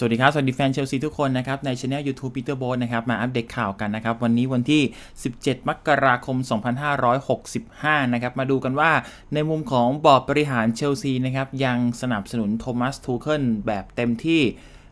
สวัสดีครับสวัสดีแฟนเชลซีทุกคนนะครับใน Channel YouTube Peter Boat นะครับมาอัปเดตข่าวกันนะครับวันนี้วันที่17มกราคม2565นะครับมาดูกันว่าในมุมของบอร์ดบริหารเชลซีนะครับยังสนับสนุนโทมัสทูเคิลแบบเต็มที่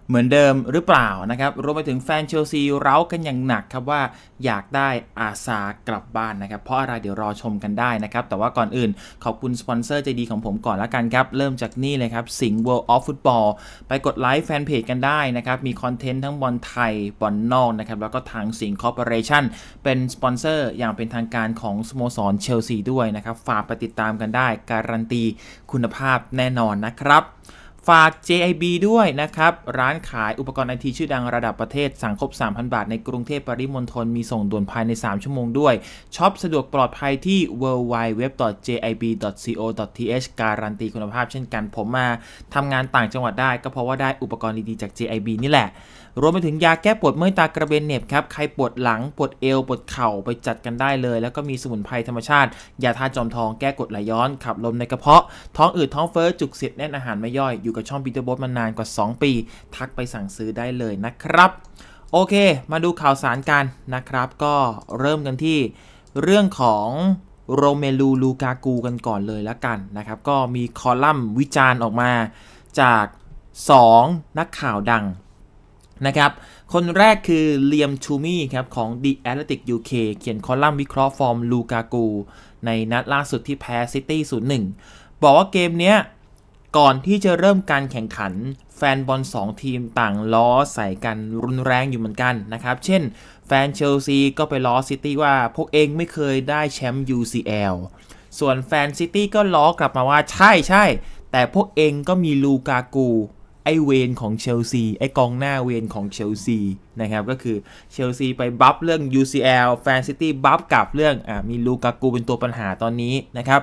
เหมือนเดิมหรือเปล่านะครับรวมไปถึงแฟนเชลซีเร้ากันอย่างหนักครับว่าอยากได้อาซากลับบ้านนะครับเพราะอะไรเดี๋ยวรอชมกันได้นะครับแต่ว่าก่อนอื่นขอบคุณสปอนเซอร์ใจดีของผมก่อนละกันครับเริ่มจากนี่เลยครับสิงห์ World of Football ไปกดไลค์แฟนเพจกันได้นะครับมีคอนเทนต์ทั้งบอลไทยบอลนอกนะครับแล้วก็ทางสิงห์คอร์ปอเรชั่นเป็นสปอนเซอร์อย่างเป็นทางการของสโมสรเชลซีด้วยนะครับฝากไปติดตามกันได้การันตีคุณภาพแน่นอนนะครับฝาก JIB ด้วยนะครับร้านขายอุปกรณ์ไอทีชื่อดังระดับประเทศสั่งครบ 3,000 บาทในกรุงเทพปริมณฑลมีส่งด่วนภายใน3ชั่วโมงด้วยช็อปสะดวกปลอดภัยที่ www.jib.co.th การันตีคุณภาพเช่นกันผมมาทำงานต่างจังหวัดได้ก็เพราะว่าได้อุปกรณ์ดีๆจาก JIB นี่แหละรวมไปถึงยาแก้ปวดเมื่อยตากระเบนเหน็บครับใครปวดหลังปวดเอวปวดเข่าไปจัดกันได้เลยแล้วก็มีสมุนไพรธรรมชาติยาธาตุจอมทองแก้กรดไหลย้อนขับลมในกระเพาะท้องอืดท้องเฟ้อจุกเสียดแน่นอาหารไม่ย่อยอยู่กับช่อง Peter Boat มานานกว่า2ปีทักไปสั่งซื้อได้เลยนะครับโอเคมาดูข่าวสารกันนะครับก็เริ่มกันที่เรื่องของโรเมลูลูกากูกันก่อนเลยละกันนะครับก็มีคอลัมน์วิจารณ์ออกมาจาก2นักข่าวดังนะครับคนแรกคือเลียมชูมี่ครับของ The Athletic UK เขียนคอลัมน์วิเคราะห์ฟอร์มลูกากูในนัดล่าสุดที่แพ้ซิตี้ 0-1 บอกว่าเกมเนี้ยก่อนที่จะเริ่มการแข่งขันแฟนบอล2ทีมต่างล้อใส่กันรุนแรงอยู่เหมือนกันนะครับเช่นแฟนเชลซีก็ไปล้อซิตี้ว่าพวกเองไม่เคยได้แชมป์ UCL ส่วนแฟนซิตี้ก็ล้อกลับมาว่าใช่แต่พวกเองก็มีลูกากูไอเวนของเชลซีไอกองหน้าเวนของเชลซีนะครับก็คือเชลซีไปบัฟเรื่อง UCL แฟนซิตี้บัฟกับเรื่องมีลูกากูเป็นตัวปัญหาตอนนี้นะครับ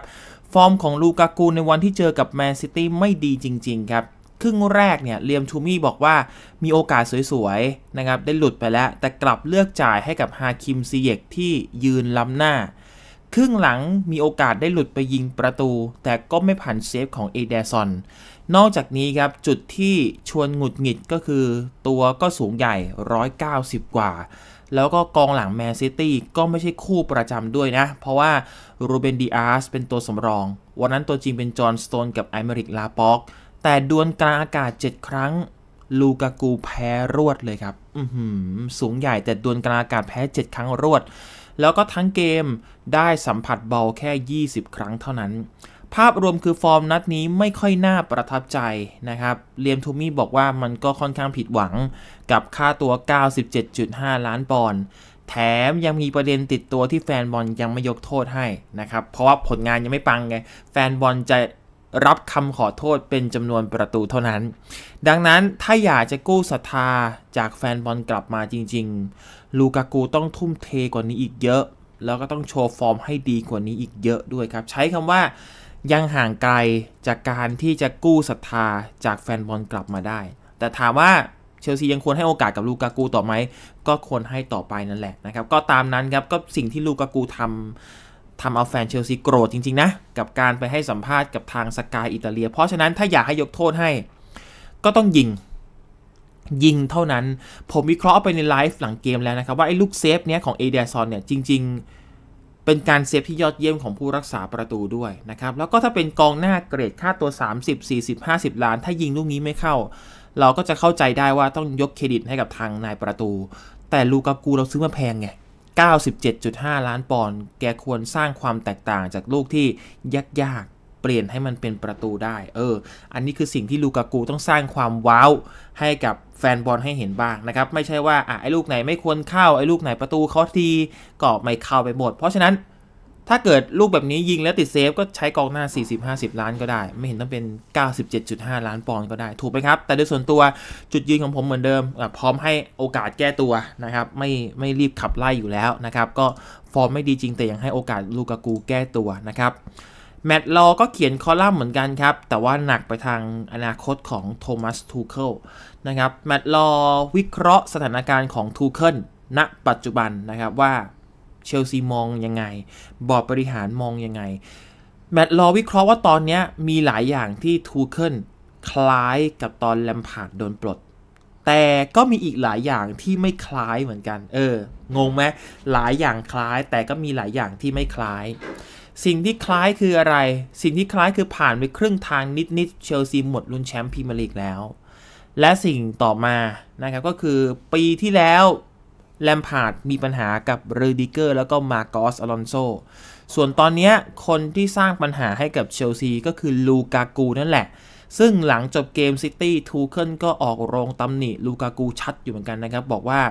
ฟอร์มของลูกากูในวันที่เจอกับแมนซิตี้ไม่ดีจริงๆครับครึ่งแรกเนี่ยเลียมทูมี่บอกว่ามีโอกาสสวยๆนะครับได้หลุดไปแล้วแต่กลับเลือกจ่ายให้กับฮาคิมซิเยกที่ยืนล้ำหน้าครึ่งหลังมีโอกาสได้หลุดไปยิงประตูแต่ก็ไม่ผ่านเซฟของเอเดซอนนอกจากนี้ครับจุดที่ชวนหงุดหงิดก็คือตัวก็สูงใหญ่190กว่าแล้วก็กองหลังแมนซิตี้ก็ไม่ใช่คู่ประจำด้วยนะเพราะว่าโรเบนดิอาสเป็นตัวสำรองวันนั้นตัวจริงเป็นจอห์นสโตนกับไอเมริกลาป็อกแต่ดวลกลางอากาศ7ครั้งลูกากูแพ้รวดเลยครับสูงใหญ่แต่ดวลกลางอากาศแพ้7ครั้งรวดแล้วก็ทั้งเกมได้สัมผัสบอลแค่20ครั้งเท่านั้นภาพรวมคือฟอร์มนัดนี้ไม่ค่อยน่าประทับใจนะครับเลียมทูมี่บอกว่ามันก็ค่อนข้างผิดหวังกับค่าตัว 97.5 ล้านปอนด์แถมยังมีประเด็นติดตัวที่แฟนบอลยังไม่ยกโทษให้นะครับเพราะว่าผลงานยังไม่ปังไงแฟนบอลจะรับคำขอโทษเป็นจำนวนประตูเท่านั้นดังนั้นถ้าอยากจะกู้ศรัทธาจากแฟนบอลกลับมาจริงๆลูกากูต้องทุ่มเทกว่านี้อีกเยอะแล้วก็ต้องโชว์ฟอร์มให้ดีกว่านี้อีกเยอะด้วยครับใช้คำว่ายังห่างไกลจากการที่จะกู้ศรัทธาจากแฟนบอลกลับมาได้แต่ถามว่าเชลซียังควรให้โอกาสกับลูกากูต่อไหมก็ควรให้ต่อไปนั่นแหละนะครับก็ตามนั้นครับก็สิ่งที่ลูกากูทำเอาแฟนเชลซีโกรธจริงๆนะกับการไปให้สัมภาษณ์กับทางสกายอิตาเลียเพราะฉะนั้นถ้าอยากให้ยกโทษให้ก็ต้องยิงเท่านั้นผมวิเคราะห์ไปในไลฟ์หลังเกมแล้วนะครับว่าไอ้ลูกเซฟเนี้ยของเอเดียซอนเนี่ยจริงๆเป็นการเซฟที่ยอดเยี่ยมของผู้รักษาประตูด้วยนะครับแล้วก็ถ้าเป็นกองหน้าเกรดค่าตัว30 40 50ล้านถ้ายิงลูกนี้ไม่เข้าเราก็จะเข้าใจได้ว่าต้องยกเครดิตให้กับทางนายประตูแต่ลูกากูเราซื้อมาแพงไง 97.5 ล้านปอนด์แกควรสร้างความแตกต่างจากลูกที่ยากๆเปลี่ยนให้มันเป็นประตูได้อันนี้คือสิ่งที่ลูกากูต้องสร้างความว้าวให้กับแฟนบอลให้เห็นบ้างนะครับไม่ใช่ว่าไอ้ลูกไหนไม่ควรเข้าไอ้ลูกไหนประตูเขาทีก็ไม่เข้าไปหมดเพราะฉะนั้นถ้าเกิดลูกแบบนี้ยิงแล้วติดเซฟก็ใช้กองหน้า 40-50 ล้านก็ได้ไม่เห็นต้องเป็น 97.5 ล้านปอนด์ก็ได้ถูกไหมครับแต่โดยส่วนตัวจุดยืนของผมเหมือนเดิมพร้อมให้โอกาสแก้ตัวนะครับไม่รีบขับไล่อยู่แล้วนะครับก็ฟอร์มไม่ดีจริงแต่ยังให้โอกาสลูกากูแก้ตัวนะครับMatt Law ก็เขียนคอลัมน์เหมือนกันครับแต่ว่าหนักไปทางอนาคตของโทมัสทูเคิลนะครับ Matt Law วิเคราะห์สถานการณ์ของทูเคิลณปัจจุบันนะครับว่าเชลซีมองยังไงบอร์ดบริหารมองยังไง Matt Law วิเคราะห์ว่าตอนนี้มีหลายอย่างที่ทูเคิลคล้ายกับตอนแลมพาร์ดโดนปลด แต่ก็มีอีกหลายอย่างที่ไม่คล้ายเหมือนกันงงไหมหลายอย่างคล้ายแต่ก็มีหลายอย่างที่ไม่คล้ายสิ่งที่คล้ายคืออะไรสิ่งที่คล้ายคือผ่านไปครึ่งทางนิดๆเชลซีหมดลุ้นแชมป์พรีเมียร์ลีกแล้วและสิ่งต่อมานะครับก็คือปีที่แล้วแลมพาร์ดมีปัญหากับรูดิเกอร์แล้วก็มาร์กอสอลอนโซส่วนตอนนี้คนที่สร้างปัญหาให้กับเชลซีก็คือลูกากูนั่นแหละซึ่งหลังจบเกมซิตี้ทูเคิลก็ออกโรงตำหนิลูกากูชัดอยู่เหมือนกันนะครับบอกว่า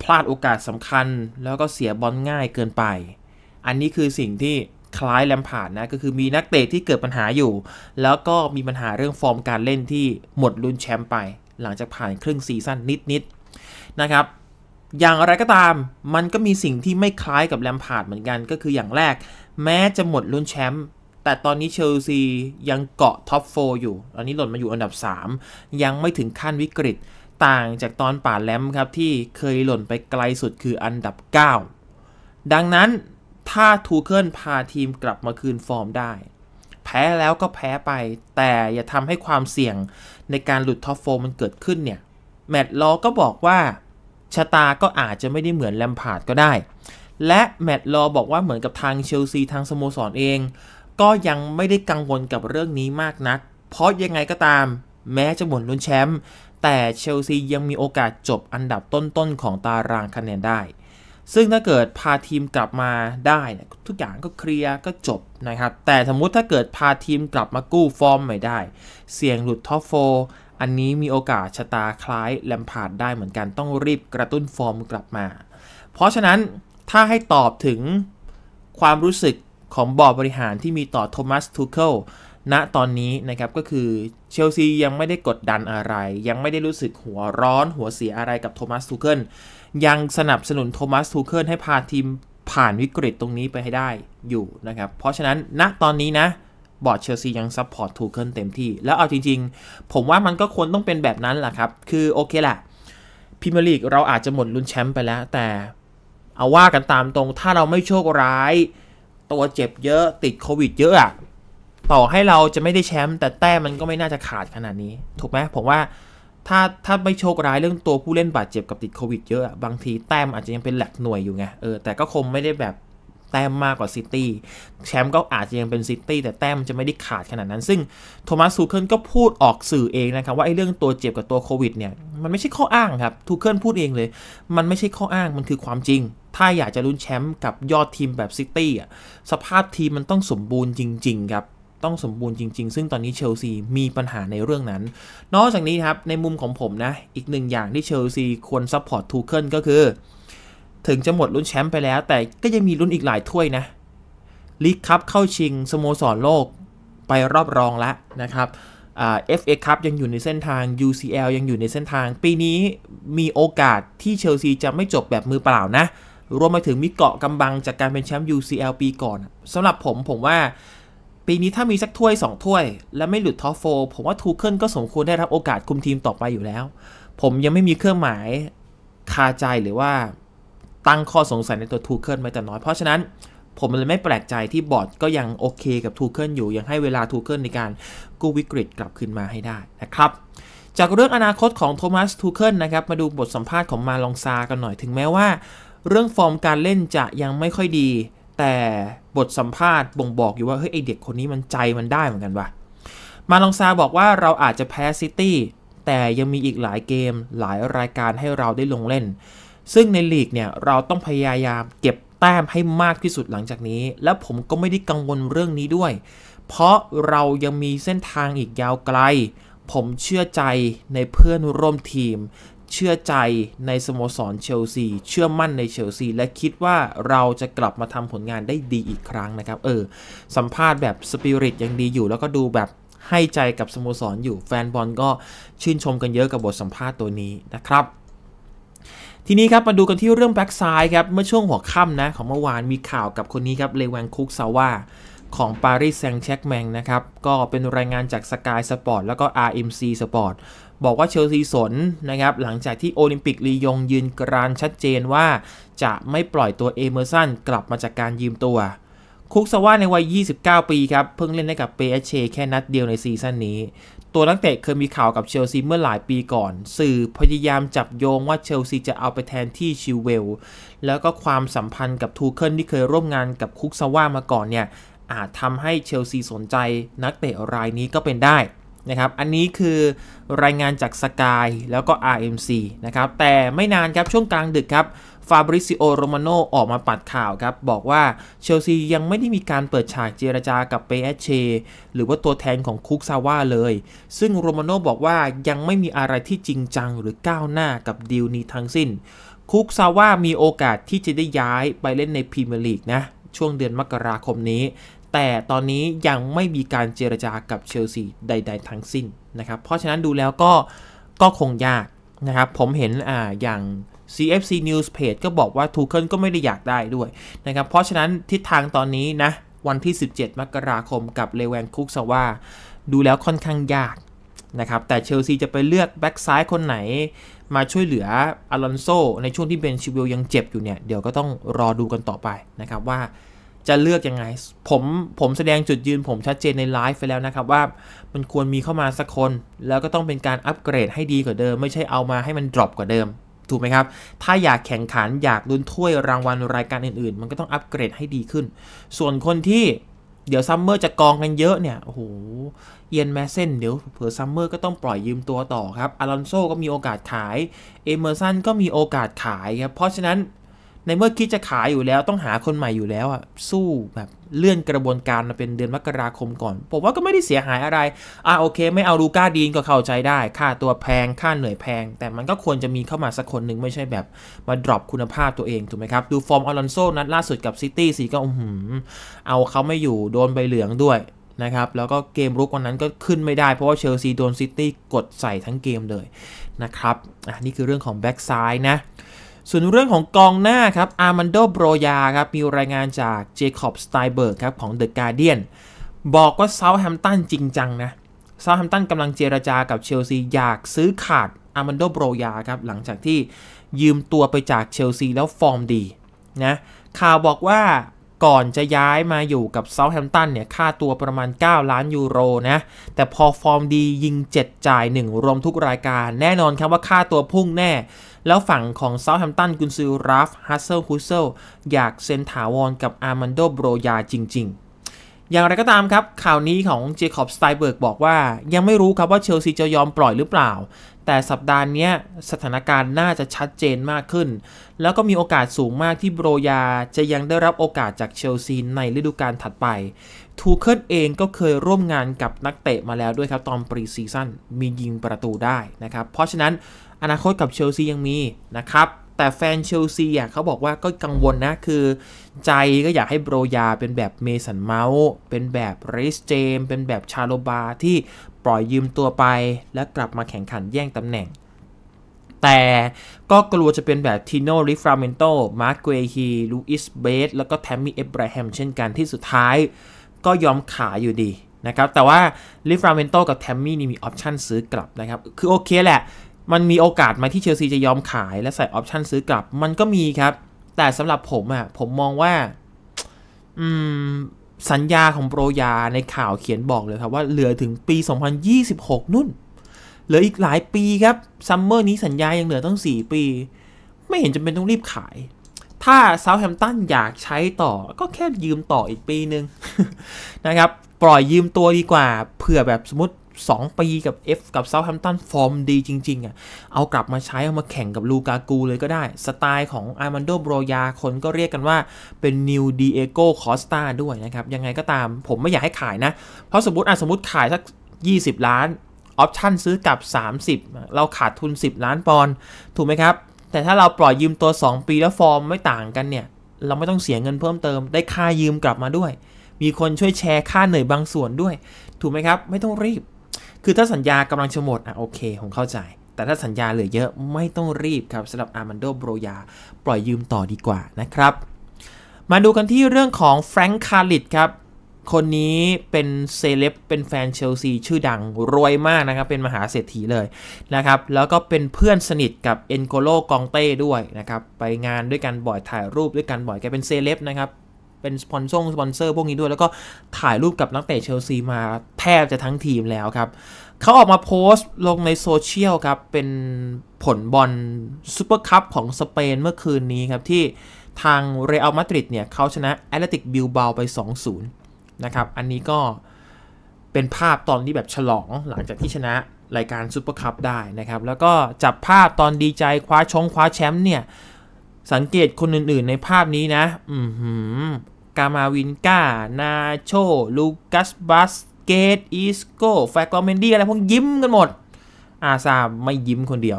พลาดโอกาสสำคัญแล้วก็เสียบอลง่ายเกินไปอันนี้คือสิ่งที่คล้ายแลมพาร์ดนะก็คือมีนักเตะที่เกิดปัญหาอยู่แล้วก็มีปัญหาเรื่องฟอร์มการเล่นที่หมดลุ้นแชมป์ไปหลังจากผ่านครึ่งซีซั่นนิดๆนะครับอย่างไรก็ตามมันก็มีสิ่งที่ไม่คล้ายกับแลมพาร์ดเหมือนกันก็คืออย่างแรกแม้จะหมดลุ้นแชมป์แต่ตอนนี้เชลซียังเกาะท็อป4อยู่ตอนนี้หล่นมาอยู่อันดับ3ยังไม่ถึงขั้นวิกฤตต่างจากตอนป่าแลมครับที่เคยหล่นไปไกลสุดคืออันดับ9ดังนั้นถ้าทูเคิลพาทีมกลับมาคืนฟอร์มได้แพ้แล้วก็แพ้ไปแต่อย่าทำให้ความเสี่ยงในการหลุดท็อป4มันเกิดขึ้นเนี่ยแมตต์ลอว์ก็บอกว่าชะตาก็อาจจะไม่ได้เหมือนแลมพาร์ดก็ได้และแมตต์ลอว์บอกว่าเหมือนกับทางเชลซีทางสโมสรเองก็ยังไม่ได้กังวลกับเรื่องนี้มากนักเพราะยังไงก็ตามแม้จะหมดลุ้นแชมป์แต่เชลซียังมีโอกาสจบอันดับต้นๆของตารางคะแนนได้ซึ่งถ้าเกิดพาทีมกลับมาได้ทุกอย่างก็เคลียร์ก็จบนะครับแต่สมมติถ้าเกิดพาทีมกลับมากู้ฟอร์มไม่ได้เสี่ยงหลุดท็อป4อันนี้มีโอกาสชะตาคล้ายแลมพาร์ดได้เหมือนกันต้องรีบกระตุ้นฟอร์มกลับมาเพราะฉะนั้นถ้าให้ตอบถึงความรู้สึกของบอร์ดบริหารที่มีต่อโทมัสทูเคิลณตอนนี้นะครับก็คือเชลซียังไม่ได้กดดันอะไรยังไม่ได้รู้สึกหัวร้อนหัวเสียอะไรกับโทมัสทูเคิลยังสนับสนุนโทมัสทูเคิลให้พาทีมผ่านวิกฤตตรงนี้ไปให้ได้อยู่นะครับเพราะฉะนั้นณตอนนี้นะบอร์ดเชลซียังซัพพอร์ตทูเคิลเต็มที่แล้วเอาจริงๆผมว่ามันก็ควรต้องเป็นแบบนั้นแหละครับคือโอเคแหละพรีเมียร์ลีกเราอาจจะหมดลุ้นแชมป์ไปแล้วแต่เอาว่ากันตามตรงถ้าเราไม่โชคร้ายตัวเจ็บเยอะติดโควิดเยอะอะต่อให้เราจะไม่ได้แชมป์แต่แต้มมันก็ไม่น่าจะขาดขนาดนี้ถูกไหมผมว่าถ้าไม่โชคร้ายเรื่องตัวผู้เล่นบาดเจ็บกับติดโควิดเยอะบางทีแต้มอาจจะยังเป็นหลักหน่วยอยู่ไงแต่ก็คงไม่ได้แบบแต้มมากกว่าซิตี้แชมป์ก็อาจจะยังเป็นซิตี้แต่แต้มจะไม่ได้ขาดขนาดนั้นซึ่งโทมัสทูเคิลก็พูดออกสื่อเองนะครับว่าไอ้เรื่องตัวเจ็บกับตัวโควิดเนี่ยมันไม่ใช่ข้ออ้างครับทูเคิลพูดเองเลยมันไม่ใช่ข้ออ้างมันคือความจริงถ้าอยากจะลุ้นแชมป์กับยอดทีมแบบซิตี้อ่ะสภาพทีมมันต้องสมบูรณ์จริงๆครับต้องสมบูรณ์จริงๆซึ่งตอนนี้เชลซีมีปัญหาในเรื่องนั้นนอกจากนี้ครับในมุมของผมนะอีกหนึ่งอย่างที่เชลซีควรซัพพอร์ตทูเคิลก็คือถึงจะหมดลุ้นแชมป์ไปแล้วแต่ก็ยังมีลุ้นอีกหลายถ้วยนะลีกคัพเข้าชิงสโมสรโลกไปรอบรองแล้วนะครับFA คัพยังอยู่ในเส้นทาง UCL ยังอยู่ในเส้นทางปีนี้มีโอกาสที่เชลซีจะไม่จบแบบมือเปล่านะรวมไปถึงมีเกาะกำบังจากการเป็นแชมป์ UCL ปีก่อนสำหรับผมว่าปีนี้ถ้ามีสักถ้วย2ถ้วยและไม่หลุดท็อป4ผมว่าทูเคิลก็สมควรได้รับโอกาสคุมทีมต่อไปอยู่แล้วผมยังไม่มีเครื่องหมายคาใจหรือว่าตั้งข้อสงสัยในตัวทูเคิลไม่แต่น้อยเพราะฉะนั้นผมเลยไม่แปลกใจที่บอร์ดก็ยังโอเคกับทูเคิลอยู่ยังให้เวลาทูเคิลในการกู้วิกฤตกลับคืนมาให้ได้นะครับจากเรื่องอนาคตของโทมัสทูเคิลนะครับมาดูบทสัมภาษณ์ของมาลองซากันหน่อยถึงแม้ว่าเรื่องฟอร์มการเล่นจะยังไม่ค่อยดีแต่บทสัมภาษณ์บ่งบอกอยู่ว่าเฮ้ยไอเด็กคนนี้มันใจมันได้เหมือนกันว่ะมาลองซาบอกว่าเราอาจจะแพ้ซิตี้แต่ยังมีอีกหลายเกมหลายรายการให้เราได้ลงเล่นซึ่งในลีกเนี่ยเราต้องพยายามเก็บแต้มให้มากที่สุดหลังจากนี้และผมก็ไม่ได้กังวลเรื่องนี้ด้วยเพราะเรายังมีเส้นทางอีกยาวไกลผมเชื่อใจในเพื่อนร่วมทีมเชื่อใจในสโมสรเชลซีเชื่อมั่นในเชลซีและคิดว่าเราจะกลับมาทำผลงานได้ดีอีกครั้งนะครับสัมภาษณ์แบบสปิริตยังดีอยู่แล้วก็ดูแบบให้ใจกับสโมสรอยู่แฟนบอลก็ชื่นชมกันเยอะกับบทสัมภาษณ์ตัวนี้นะครับทีนี้ครับมาดูกันที่เรื่องแบ็กซ้ายครับเมื่อช่วงหัวค่ำนะของเมื่อวานมีข่าวกับคนนี้ครับเลวังคุกซาว่าของปารีสแซงต์แชร์กแมงนะครับก็เป็นรายงานจากสกายสปอร์ตแล้วก็ RMC สปอร์ตบอกว่าเชลซีสนนะครับหลังจากที่โอลิมปิกลียงยืนกรานชัดเจนว่าจะไม่ปล่อยตัวเอเมอร์สันกลับมาจากการยืมตัว คุกซาว่าในวัย29 ปีครับเพิ่งเล่นได้กับเปเชแค่นัดเดียวในซีซั่นนี้ตัวนักเตะเคยมีข่าวกับเชลซีเมื่อหลายปีก่อนสื่อพยายามจับโยงว่าเชลซีจะเอาไปแทนที่ชิวเวลแล้วก็ความสัมพันธ์กับทูเคิลที่เคยร่วมงานกับคุกซาว่ามาก่อนเนี่ยอาจทำให้เชลซีสนใจนักเตะรายนี้ก็เป็นได้นะครับอันนี้คือรายงานจากสกายแล้วก็ RMC นะครับแต่ไม่นานครับช่วงกลางดึกครับฟาบริซิโอ โรมาโน่ออกมาปัดข่าวครับบอกว่าเชลซียังไม่ได้มีการเปิดฉากเจรจากับเปเชหรือว่าตัวแทนของคุกซาว่าเลยซึ่งโรมาโน่บอกว่ายังไม่มีอะไรที่จริงจังหรือก้าวหน้ากับดีลนี้ทั้งสิ้นคุกซาว่ามีโอกาสที่จะได้ย้ายไปเล่นในพรีเมียร์ลีกนะช่วงเดือนมกราคมนี้แต่ตอนนี้ยังไม่มีการเจรจากับเชลซีใดๆทั้งสิ้นนะครับเพราะฉะนั้นดูแล้วก็คงยากนะครับผมเห็นอย่าง CFC News Page ก็บอกว่าทูเคิลก็ไม่ได้อยากได้ด้วยนะครับเพราะฉะนั้นทิศทางตอนนี้นะวันที่17มกราคมกับเลแวนคุกซาว่าดูแล้วค่อนข้างยากนะครับแต่เชลซีจะไปเลือกแบ็กซ้ายคนไหนมาช่วยเหลืออลอนโซในช่วงที่เบนชิวิลยังเจ็บอยู่เนี่ยเดี๋ยวก็ต้องรอดูกันต่อไปนะครับว่าจะเลือกยังไงผมแสดงจุดยืนผมชัดเจนในไลฟ์ไปแล้วนะครับว่ามันควรมีเข้ามาสักคนแล้วก็ต้องเป็นการอัปเกรดให้ดีกว่าเดิมไม่ใช่เอามาให้มันดรอปกว่าเดิมถูกไหมครับถ้าอยากแข่งขันอยากลุ้นถ้วยรางวัลรายการอื่นๆมันก็ต้องอัปเกรดให้ดีขึ้นส่วนคนที่เดี๋ยวซัมเมอร์จะกองกันเยอะเนี่ยโอ้โหเอียนแมสเซนเดี๋ยวเผื่อซัมเมอร์ก็ต้องปล่อยยืมตัวต่อครับอลอนโซก็มีโอกาสขายเอเมอร์สันก็มีโอกาสขายครับเพราะฉะนั้นในเมื่อคิดจะขายอยู่แล้วต้องหาคนใหม่อยู่แล้วอ่ะสู้แบบเลื่อนกระบวนการมาเป็นเดือนมกราคมก่อนผมว่าก็ไม่ได้เสียหายอะไรโอเคไม่เอาลูก้าดีนก็เข้าใจได้ค่าตัวแพงค่าเหนื่อยแพงแต่มันก็ควรจะมีเข้ามาสักคนหนึ่งไม่ใช่แบบมาดรอปคุณภาพตัวเองถูกไหมครับดูฟอร์มอลอนโซนัดล่าสุดกับซิตี้สีก็เอาเขาไม่อยู่โดนใบเหลืองด้วยนะครับแล้วก็เกมรุกวันนั้นก็ขึ้นไม่ได้เพราะว่าเชลซีโดนซิตี้กดใส่ทั้งเกมเลยนะครับนี่คือเรื่องของแบ็กซ้ายนะส่วนเรื่องของกองหน้าครับอาร์มันโด โบรยาครับมีรายงานจากเจคอบ สไตน์เบิร์กครับของ The Guardian บอกว่าเซาท์แฮมป์ตันจริงจังนะเซาท์แฮมป์ตันกำลังเจรจากับเชลซีอยากซื้อขาดอาร์มันโด โบรยาครับหลังจากที่ยืมตัวไปจากเชลซีแล้วฟอร์มดีนะข่าวบอกว่าก่อนจะย้ายมาอยู่กับเซาท์แฮมป์ตันเนี่ยค่าตัวประมาณ9 ล้านยูโรนะแต่พอฟอร์มดียิง7จ่าย1รวมทุกรายการแน่นอนครับว่าค่าตัวพุ่งแน่แล้วฝั่งของเซาท์แฮมป์ตันกุนซือราฟ ฮัสเซิล คูเซลอยากเซ็นถาวรกับอาร์มันโด โบรยาจริงๆอย่างไรก็ตามครับข่าวนี้ของเจคอบ สไตน์เบิร์กบอกว่ายังไม่รู้ครับว่าเชลซีจะยอมปล่อยหรือเปล่าแต่สัปดาห์นี้สถานการณ์น่าจะชัดเจนมากขึ้นแล้วก็มีโอกาสสูงมากที่โบรยาจะยังได้รับโอกาสจากเชลซีในฤดูกาลถัดไปทูเคิลเองก็เคยร่วมงานกับนักเตะมาแล้วด้วยครับตอนปรีซีซั่นมียิงประตูได้นะครับเพราะฉะนั้นอนาคตกับเชลซียังมีนะครับแต่แฟนเชลซีเขาบอกว่าก็กังวลนะคือใจก็อยากให้โบรยาเป็นแบบเมสันเมาส์เป็นแบบริสเจมเป็นแบบชาโลบาที่ปล่อยยืมตัวไปและกลับมาแข่งขันแย่งตำแหน่งแต่ก็กลัวจะเป็นแบบทิโน่ ริฟราเมนโต มาร์ค เกฮี ลูอิส เบสแล้วก็แทมมี่ เอบราแฮมเช่นกันที่สุดท้ายก็ยอมขายอยู่ดีนะครับแต่ว่า ริฟราเมนโต กับแทมมี่นี่มีออปชั่นซื้อกลับนะครับคือโอเคแหละมันมีโอกาสไหมที่เชลซีจะยอมขายและใส่ออปชั่นซื้อกลับมันก็มีครับแต่สำหรับผมผมมองว่าสัญญาของโบรยาในข่าวเขียนบอกเลยครับว่าเหลือถึงปี2026นู่นเหลืออีกหลายปีครับซัมเมอร์นี้สัญญายังเหลือต้อง4ปีไม่เห็นจำเป็นต้องรีบขายถ้าเซาท์แฮมป์ตันอยากใช้ต่อก็แค่ยืมต่ออีกปีนึง นะครับปล่อยยืมตัวดีกว่าเผื่อแบบสมมติ2 ปีกับ เซาท์แฮมป์ตันฟอร์มดีจริงๆเอากลับมาใช้เอามาแข่งกับลูกากูเลยก็ได้สไตล์ของอาร์มันโด โบรยาคนก็เรียกกันว่าเป็นนิวดิเอโกคอสตาด้วยนะครับยังไงก็ตามผมไม่อยากให้ขายนะเพราะสมมติขายสัก20ล้านออปชั่นซื้อกลับ30เราขาดทุน10ล้านปอนด์ถูกไหมครับแต่ถ้าเราปล่อยยืมตัว2ปีแล้วฟอร์มไม่ต่างกันเนี่ยเราไม่ต้องเสียเงินเพิ่มเติมได้ค่ายืมกลับมาด้วยมีคนช่วยแชร์ค่าเหนื่อยบางส่วนด้วยถูกไหมครับไม่ต้องรีบคือถ้าสัญญากำลังจะหมดโอเคผมเข้าใจแต่ถ้าสัญญาเหลือเยอะไม่ต้องรีบครับสำหรับอาร์มันโด โบรยาปล่อยยืมต่อดีกว่านะครับมาดูกันที่เรื่องของแฟรงค์ คาร์ดิฟครับคนนี้เป็นเซเลบเป็นแฟนเชลซีชื่อดังรวยมากนะครับเป็นมหาเศรษฐีเลยนะครับแล้วก็เป็นเพื่อนสนิทกับเอ็นโกโล กองเต้ด้วยนะครับไปงานด้วยกันบ่อยถ่ายรูปด้วยกันบ่อยแกเป็นเซเลบนะครับ เป็นสปอนเซอร์พวกนี้ด้วยแล้วก็ถ่ายรูปกับนักเตะเชลซีมาแทบจะทั้งทีมแล้วครับเขาออกมาโพสต์ลงในโซเชียลครับเป็นผลบอลซูเปอร์คัพของสเปนเมื่อคืนนี้ครับที่ทางเรอัลมาดริดเนี่ยเขาชนะแอตเลติกบิลเบาไป 2-0 นะครับอันนี้ก็เป็นภาพตอนที่แบบฉลองหลังจากที่ชนะรายการซูเปอร์คัพได้นะครับแล้วก็จับภาพตอนดีใจคว้าแชมป์เนี่ยสังเกตคนอื่นๆในภาพนี้นะกามาวินกานาโชลูกัสบัสเกตอิสโกแฟกอเมนดี้อะไรพวกยิ้มกันหมดอาซาไม่ยิ้มคนเดียว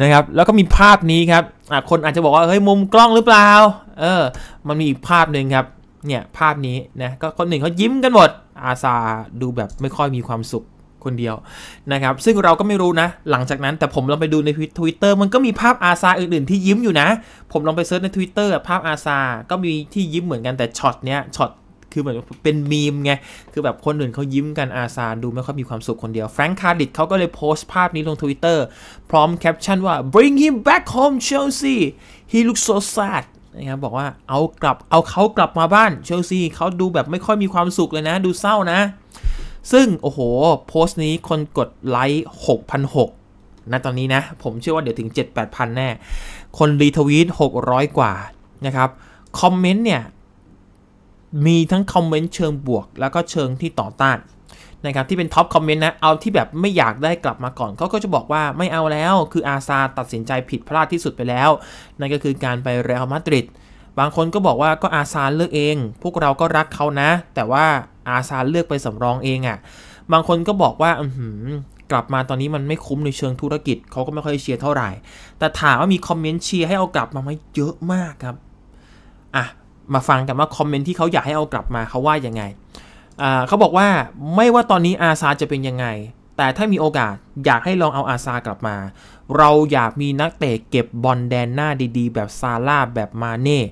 นะครับแล้วก็มีภาพนี้ครับคนอาจจะบอกว่าเฮ้ยมุมกล้องหรือเปล่ามันมีอีกภาพหนึ่งครับเนี่ยภาพนี้นะก็คนหนึ่งเขายิ้มกันหมดอาซาดูแบบไม่ค่อยมีความสุขคนเดียวนะครับซึ่งเราก็ไม่รู้นะหลังจากนั้นแต่ผมลองไปดูใน Twitter มันก็มีภาพอาซาอื่นๆที่ยิ้มอยู่นะผมลองไปเซิร์ชใน Twitter ภาพอาซาก็มีที่ยิ้มเหมือนกันแต่ช็อตเนี้ยช็อตคือเหมือนเป็นมีมไงคือแบบคนอื่นเขายิ้มกันอาซาดูไม่ค่อยมีความสุขคนเดียว Frank Cardiff เขาก็เลยโพสต์ภาพนี้ลง Twitter พร้อมแคปชั่นว่า bring him back home Chelsea he looks so sadนะครับบอกว่าเอาเขากลับมาบ้านเชลซีเขาดูแบบไม่ค่อยมีความสุขเลยนะดูเศร้านะซึ่งโอ้โหโพสต์นี้คนกดไลค์ 6,600 นะตอนนี้นะผมเชื่อว่าเดี๋ยวถึง 7-8,000 แน่คนรีทวีต600 กว่านะครับคอมเมนต์เนี่ยมีทั้งคอมเมนต์เชิงบวกแล้วก็เชิงที่ต่อต้านนะครับที่เป็นท็อปคอมเมนต์นะเอาที่แบบไม่อยากได้กลับมาก่อนเขาก็จะบอกว่าไม่เอาแล้วคืออาซาตัดสินใจผิดพลาดที่สุดไปแล้วนั่นก็คือการไปเรอัลมาดริดบางคนก็บอกว่าก็อาซาเลือกเองพวกเราก็รักเขานะแต่ว่าอาซาเลือกไปสำรองเองอ่ะบางคนก็บอกว่ากลับมาตอนนี้มันไม่คุ้มในเชิงธุรกิจเขาก็ไม่ค่อยเชียร์เท่าไหร่แต่ถามว่ามีคอมเมนต์เชียร์ให้เอากลับมาไหมเยอะมากครับอ่ะมาฟังกันว่าคอมเมนต์ที่เขาอยากให้เอากลับมาเขาว่ายังไงเขาบอกว่าไม่ว่าตอนนี้อาซาจะเป็นยังไงแต่ถ้ามีโอกาสอยากให้ลองเอาอาซากลับมาเราอยากมีนักเตะเก็บบอลแดนหน้าดีๆแบบซาร่าแบบมาเน่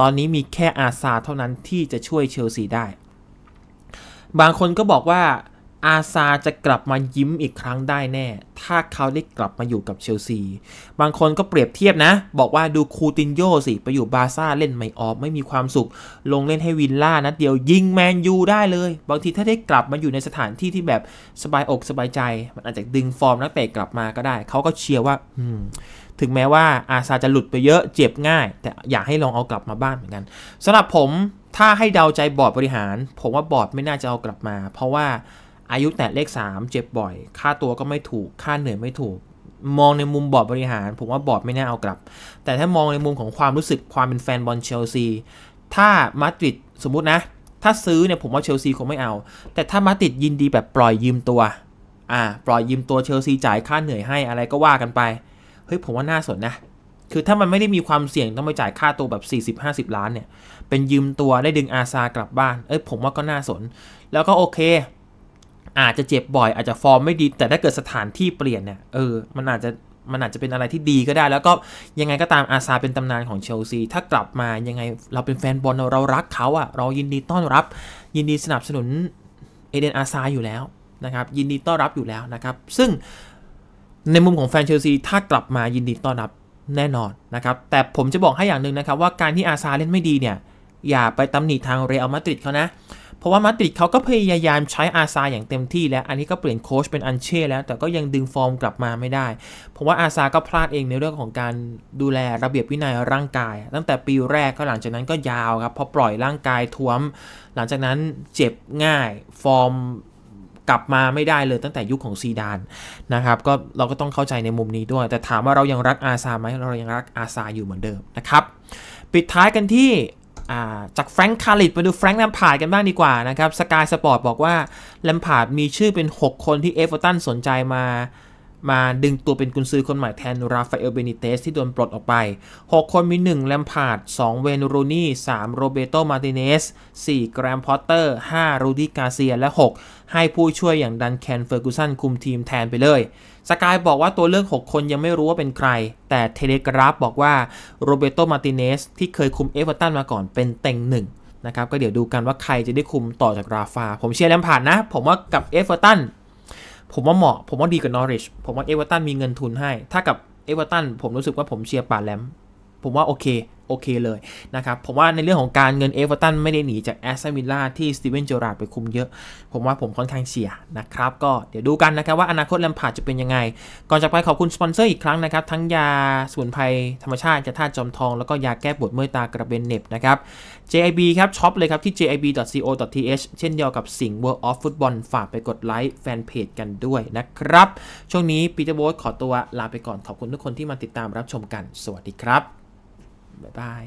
ตอนนี้มีแค่อาซาเท่านั้นที่จะช่วยเชลซีได้บางคนก็บอกว่าอาซาจะกลับมายิ้มอีกครั้งได้แน่ถ้าเขาได้กลับมาอยู่กับเชลซีบางคนก็เปรียบเทียบนะบอกว่าดูคูตินโญ่สิไปอยู่บาร์ซ่าเล่นไม่ออกไม่มีความสุขลงเล่นให้วิลล่านัดเดียวยิงแมนยูได้เลยบางทีถ้าได้กลับมาอยู่ในสถานที่ที่แบบสบายอกสบายใจมันอาจจะดึงฟอร์มนักเตะกลับมาก็ได้เขาก็เชียร์ว่าถึงแม้ว่าอาซาจะหลุดไปเยอะเจ็บง่ายแต่อยากให้ลองเอากลับมาบ้านเหมือนกันสำหรับผมถ้าให้เดาใจบอร์ดบริหารผมว่าบอร์ดไม่น่าจะเอากลับมาเพราะว่าอายุแต่เลข3เจ็บบ่อยค่าตัวก็ไม่ถูกค่าเหนื่อยไม่ถูกมองในมุมบอร์ดบริหารผมว่าบอร์ดไม่น่าเอากลับแต่ถ้ามองในมุมของความรู้สึกความเป็นแฟนบอลเชลซีถ้ามาดริดสมมุตินะถ้าซื้อเนี่ยผมว่าเชลซีคงไม่เอาแต่ถ้ามาดริดยินดีแบบปล่อยยืมตัวปล่อยยืมตัวเชลซีจ่ายค่าเหนื่อยให้อะไรก็ว่ากันไปเฮ้ยผมว่าน่าสนนะคือถ้ามันไม่ได้มีความเสี่ยงต้องไปจ่ายค่าตัวแบบ40-50 ล้านเนี่ยเป็นยืมตัวได้ดึงอาซากลับบ้านผมว่าก็น่าสนแล้วก็โอเคอาจจะเจ็บบ่อยอาจจะฟอร์มไม่ดีแต่ถ้าเกิดสถานที่เปลี่ยนเนี่ยมันอาจจะเป็นอะไรที่ดีก็ได้แล้วก็ยังไงก็ตามอาซาเป็นตำนานของเชลซีถ้ากลับมายังไงเราเป็นแฟนบอลเรารักเขาเรายินดีต้อนรับยินดีสนับสนุนเอเดนอาซาอยู่แล้วนะครับยินดีต้อนรับอยู่แล้วนะครับซึ่งในมุมของแฟนเชลซีถ้ากลับมายินดีต้อนรับแน่นอนนะครับแต่ผมจะบอกให้อย่างหนึ่งนะครับว่าการที่อาซาเล่นไม่ดีเนี่ยอย่าไปตำหนิทางเรอัลมาดริดเขานะเพราะว่ามาดริดเขาก็พยายามใช้อาซาอย่างเต็มที่แล้วอันนี้ก็เปลี่ยนโค้ชเป็นอันเช่แล้วแต่ก็ยังดึงฟอร์มกลับมาไม่ได้เพราะว่าอาซาก็พลาดเองในเรื่องของการดูแลระเบียบวินัยร่างกายตั้งแต่ปีแรกก็หลังจากนั้นก็ยาวครับพอปล่อยร่างกายท้วมหลังจากนั้นเจ็บง่ายฟอร์มกลับมาไม่ได้เลยตั้งแต่ยุคของซีดานนะครับก็เราก็ต้องเข้าใจในมุมนี้ด้วยแต่ถามว่าเรายังรักอาซาไหมเรายังรักอาซาอยู่เหมือนเดิมนะครับปิดท้ายกันที่จากแฟรงค์ คาริดมาดูแฟรงค์ แลมพาร์ดกันบ้างดีกว่านะครับสกายสปอร์ตบอกว่าแลมพาร์ดมีชื่อเป็น6คนที่เอเวอร์ตันสนใจมาดึงตัวเป็นกุนซือคนใหม่แทนราฟาเอล เบนิเตสที่โดนปลดออกไป6คนมี1แลมพาร์ด2เวย์น รูนี่3โรเบโต มาร์ติเนส4แกรม พอตเตอร์5รูดี้ กาเซียและ6ให้ผู้ช่วยอย่างดันแคน เฟอร์กูสันคุมทีมแทนไปเลยสกายบอกว่าตัวเลือก6คนยังไม่รู้ว่าเป็นใครแต่เทเลกราฟบอกว่าโรเบโต มาร์ติเนสที่เคยคุมเอเวอร์ตันมาก่อนเป็นเต็ง1นะครับก็เดี๋ยวดูกันว่าใครจะได้คุมต่อจากราฟาผมเชียร์แลมพาร์ดนะผมว่ากับเอเวอร์ตันผมว่าเหมาะผมว่าดีกับนอริชผมว่าเอเวอร์ตันมีเงินทุนให้ถ้ากับเอเวอร์ตันผมรู้สึกว่าผมเชียร์ป่าแลมผมว่าโอเค โอเคเลยนะครับผมว่าในเรื่องของการเงินเอเวอร์ตันไม่ได้หนีจากแอสตันวิลล่าที่สตีเวนเจอราร์ดไปคุมเยอะผมว่าผมค่อนข้างเชียร์นะครับก็เดี๋ยวดูกันนะครับว่าอนาคตแลมพาร์ดจะเป็นยังไงก่อนจากไปขอบคุณสปอนเซอร์อีกครั้งนะครับทั้งยาสมุนไพรธรรมชาติจากธาตุจอมทองแล้วก็ยาแก้ปวดเมื่อยตากระเบนเน็บนะครับ JIB ครับช็อปเลยครับที่ jib.co.th เช่นเดียวกับสิ่ง World of Football ฝากไปกดไลค์แฟนเพจกันด้วยนะครับช่วงนี้ Peter Boat ขอตัวลาไปก่อนขอบคุณทุกคนที่มาติดตามรับชมกันสวัสดีครับบ๊ายบาย